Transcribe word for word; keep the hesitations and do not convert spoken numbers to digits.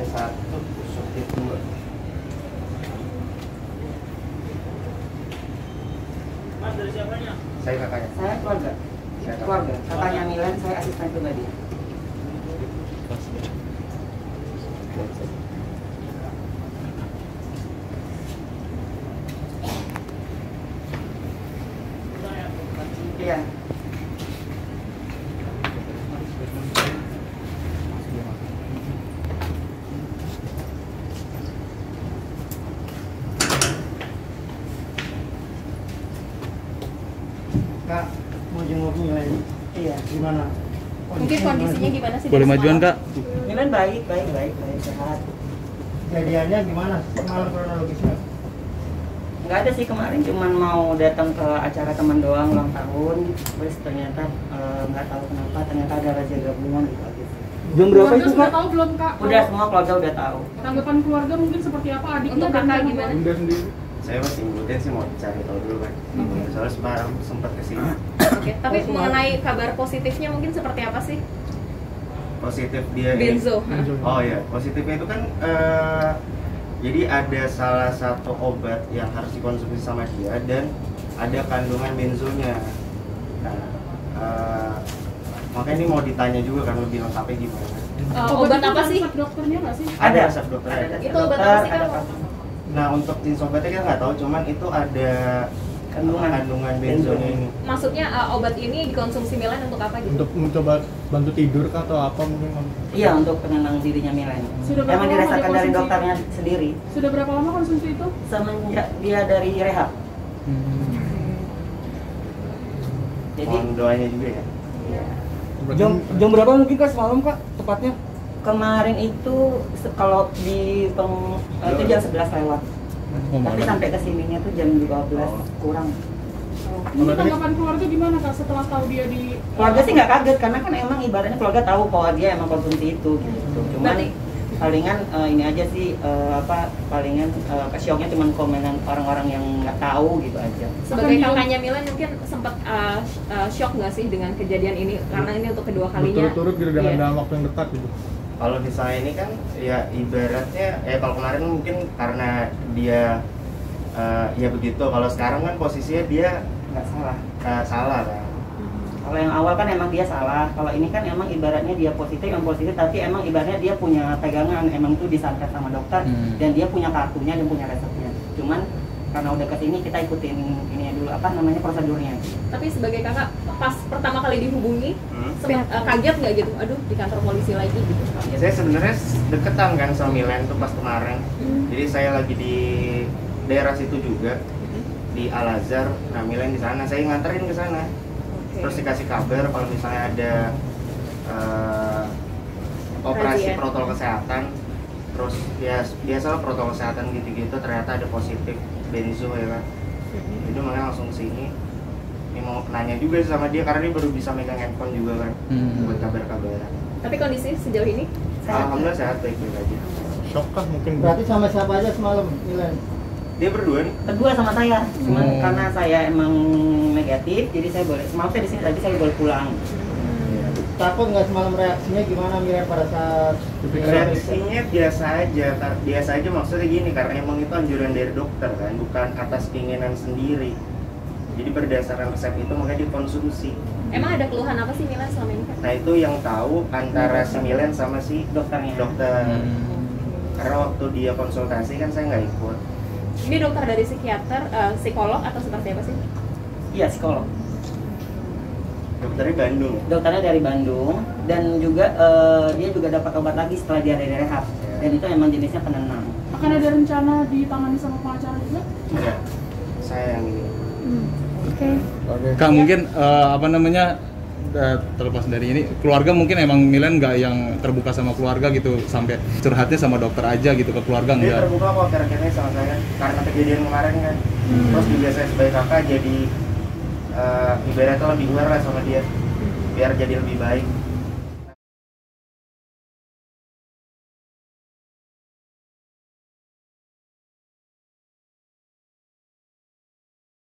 Ini satu tusuk di dua. Mas dari siapanya? Saya kakaknya. Saya keluarga. Saya keluarga. Kakaknya Millen, saya asisten pribadi. Iya. Kak, mau jenguk Millen. Iya, gimana? Mungkin kondisinya gimana sih? Boleh majuan, Kak? Millen baik, baik, baik, baik, sehat. Jadiannya gimana? Semalam kronologisnya? Enggak ada sih, kemarin cuman mau datang ke acara teman doang ulang tahun. Terus ternyata nggak e, tahu kenapa ternyata ada razia gabungan gitu. Jam berapa itu, Kak? Sudah tahu belum, Kak? Udah, semua keluarga udah tahu. Tanggapan keluarga mungkin seperti apa? Adiknya kakak gimana? Bunda sendiri. Saya masih ngikutin sih, mau cari tahu dulu kan. Hmm. Soalnya semalam sempat kesini. Oke, tapi oh, mengenai kabar positifnya mungkin seperti apa sih? Positif dia Benzo. Benzo. Oh iya, positifnya itu kan uh, jadi ada salah satu obat yang harus dikonsumsi sama dia dan ada kandungan benzonya. Nah, uh, makanya ini mau ditanya juga kan lebih lengkapnya gimana. Uh, obat apa sih? Resep dokternya nggak sih? Ada resep dokter. Ada. Itu obat apa sih, Kak? Nah, untuk jenis obatnya kita nggak tahu, cuman itu ada kandungan, kandungan benzonya ini. Maksudnya uh, obat ini dikonsumsi Millen untuk apa gitu? Untuk mencoba bantu tidur kah atau apa mungkin? Iya, untuk penenang dirinya Millen. Memang dirasakan dari dokternya sendiri. Sudah berapa lama konsumsi itu? Semenjak dia dari rehab. Hmm. Jadi mohon doanya juga ya. Iya. Jam, jam berapa mungkin, Kak, semalam, Kak, tepatnya? Kemarin itu kalau di peng, itu jam sebelas lewat, oh, tapi sampai kesininya tuh jam dua belas oh. kurang. Oh. Ini tanggapan keluarga gimana, Kak, setelah tahu dia di? Keluarga sih nggak kaget karena kan emang ibaratnya keluarga tahu bahwa dia emang konsumsi itu gitu. Cuman Berarti... palingan uh, ini aja sih uh, apa palingan uh, kesyoknya cuman komenan orang-orang yang nggak tahu gitu aja. Sebagai kakaknya Millen mungkin sempat uh, uh, shock nggak sih dengan kejadian ini karena ini untuk kedua kalinya. Turut-turut gitu dengan yeah. dalam waktu yang dekat gitu. Kalau di saya ini kan ya ibaratnya ya kalau kemarin mungkin karena dia uh, ya begitu, kalau sekarang kan posisinya dia nggak salah uh, salah kan. Hmm. Kalau yang awal kan emang dia salah, kalau ini kan emang ibaratnya dia positif yang positif tapi emang ibaratnya dia punya pegangan, emang itu disantet sama dokter hmm. dan dia punya kartunya dan punya resepnya. Cuman karena udah kesini kita ikutin ini dulu apa namanya prosedurnya. Tapi sebagai kakak pas pertama kali dihubungi hmm? sempet, uh, kaget nggak gitu? Aduh, di kantor polisi lagi gitu. Kaget. Saya sebenarnya deketan kan sama Millen tuh pas kemarin. Hmm. Jadi saya lagi di daerah situ juga hmm. di Al-Azhar. Nah, Millen di sana, saya nganterin ke sana. Okay. Terus dikasih kabar kalau misalnya ada uh, operasi Rajian. protokol kesehatan. Terus ya biasalah protokol kesehatan gitu-gitu, ternyata ada positif benzo ya kan. Jadi makanya langsung kesini. Ini mau nanya juga sih sama dia karena dia baru bisa megang handphone juga kan hmm. buat kabar-kabaran. Tapi kondisi sejauh ini? Sehat? Alhamdulillah sehat, baik-baik aja. Shock kah mungkin? Berarti sama siapa aja semalam, Millen? Dia berdua nih? Berdua sama saya. Cuman hmm. karena saya emang negatif, jadi saya boleh. Maaf saya di sini tadi saya boleh pulang. Takut nggak semalam reaksinya gimana Millen pada saat reaksinya? Biasa aja, biasa aja maksudnya gini karena emang itu anjuran dari dokter kan, bukan atas keinginan sendiri. Jadi berdasarkan resep itu makanya dikonsumsi. Emang ada keluhan apa sih Millen selama ini? Nah itu yang tahu antara si Millen sama si dokternya. Dokter. Hmm. Karena waktu dia konsultasi kan saya nggak ikut. Ini dokter dari psikiater, uh, psikolog atau seperti apa sih? Iya, psikolog. Dokternya Bandung. Dokternya dari Bandung dan juga uh, dia juga dapat obat lagi setelah dia dari rehab. Yeah. Dan itu emang jenisnya penenang. Akan ada rencana ditangani sama pengacara juga? Iya. Saya yang ini. Hmm. Oke. Okay. Kak, mungkin uh, apa namanya uh, terlepas dari ini keluarga mungkin emang Millen nggak yang terbuka sama keluarga gitu sampai curhatnya sama dokter aja gitu ke keluarga nggak? Dia terbuka kok akhir-akhirnya sama saya karena kejadian kemarin kan. Hmm. Terus juga saya sebagai kakak jadi Uh, ibaratnya lebih luar lah sama dia biar jadi lebih baik.